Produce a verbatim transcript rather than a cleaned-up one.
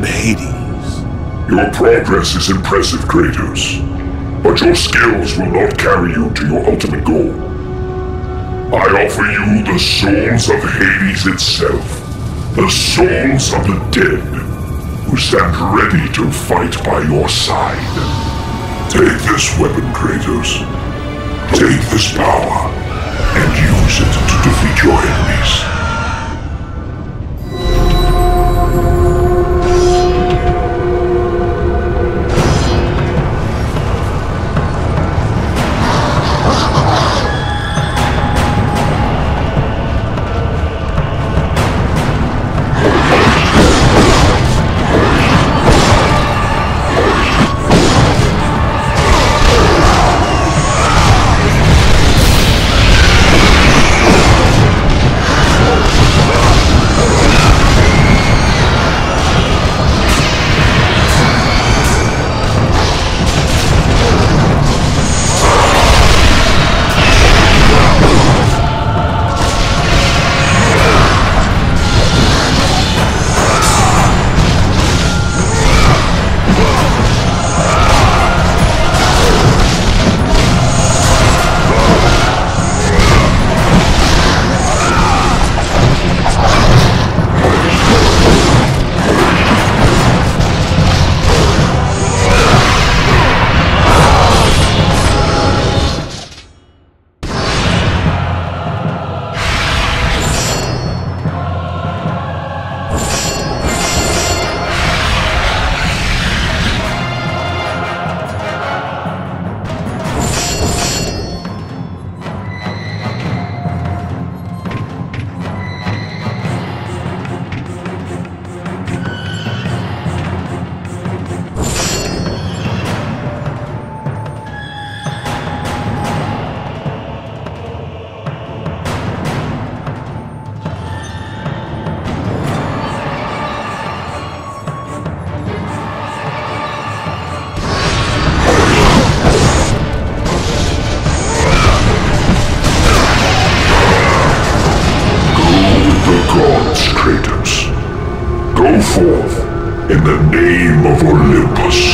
beyond Hades. Your progress is impressive, Kratos, but your skills will not carry you to your ultimate goal. I offer you the souls of Hades itself, the souls of the dead, who stand ready to fight by your side. Take this weapon, Kratos. Take this power, and use it to defeat your enemies. In the name of Olympus.